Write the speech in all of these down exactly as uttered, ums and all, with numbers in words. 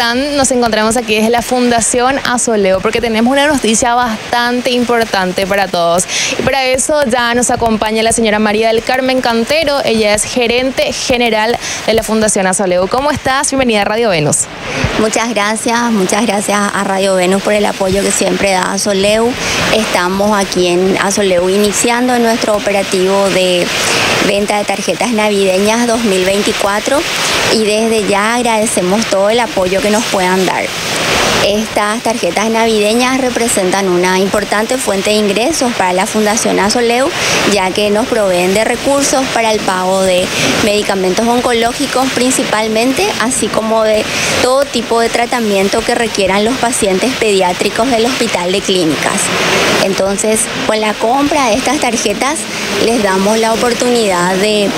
están? Nos encontramos aquí desde la Fundación Asoleu porque tenemos una noticia bastante importante para todos. Y para eso ya nos acompaña la señora María del Carmen Cantero, ella es gerente general de la Fundación Asoleu. ¿Cómo estás? Bienvenida a Radio Venus. Muchas gracias, muchas gracias a Radio Venus por el apoyo que siempre da Asoleu. Estamos aquí en Asoleu iniciando nuestro operativo de venta de tarjetas navideñas dos mil veinticuatro y desde ya agradecemos todo el apoyo que nos puedan dar. Estas tarjetas navideñas representan una importante fuente de ingresos para la Fundación Asoleu, ya que nos proveen de recursos para el pago de medicamentos oncológicos principalmente, así como de todo tipo de tratamiento que requieran los pacientes pediátricos del Hospital de Clínicas. Entonces, con la compra de estas tarjetas les damos la oportunidad de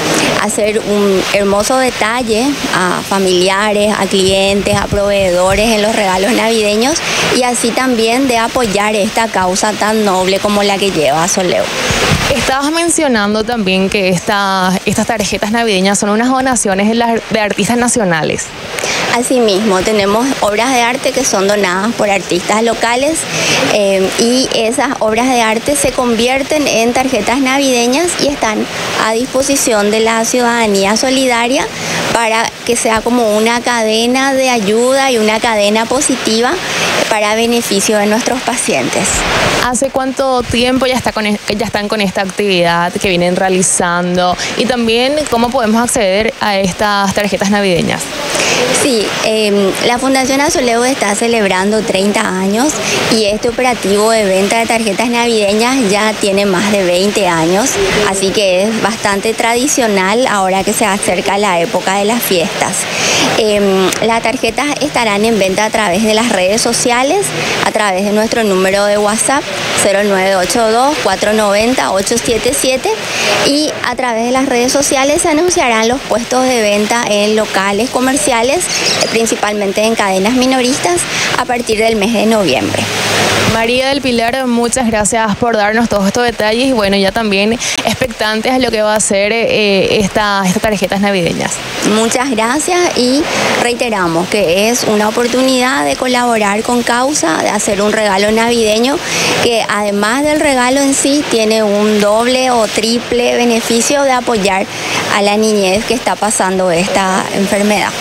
hacer un hermoso detalle a familiares, a clientes, a proveedores en los regalos navideños navideños y así también de apoyar esta causa tan noble como la que lleva Asoleu. Estabas mencionando también que esta, estas tarjetas navideñas son unas donaciones de, las, de artistas nacionales. Asimismo, tenemos obras de arte que son donadas por artistas locales eh, y esas obras de arte se convierten en tarjetas navideñas y están a disposición de la ciudadanía solidaria para que sea como una cadena de ayuda y una cadena positiva para beneficio de nuestros pacientes. ¿Hace cuánto tiempo ya, está con, ya están con esta actividad que vienen realizando? Y también, ¿cómo podemos acceder a estas tarjetas navideñas? Sí, eh, la Fundación Asoleu está celebrando treinta años y este operativo de venta de tarjetas navideñas ya tiene más de veinte años, así que es bastante tradicional ahora que se acerca la época de las fiestas. Eh, las tarjetas estarán en venta a través de las redes sociales, a través de nuestro número de WhatsApp cero nueve ocho dos, cuatro nueve cero, ocho siete siete y a través de las redes sociales se anunciarán los puestos de venta en locales comerciales, principalmente en cadenas minoristas, a partir del mes de noviembre. María del Pilar, muchas gracias por darnos todos estos detalles y bueno, ya también expectantes a lo que va a ser eh, esta, estas tarjetas navideñas. Muchas gracias y reiteramos que es una oportunidad de colaborar con causa, de hacer un regalo navideño que además del regalo en sí tiene un doble o triple beneficio de apoyar a la niñez que está pasando esta enfermedad.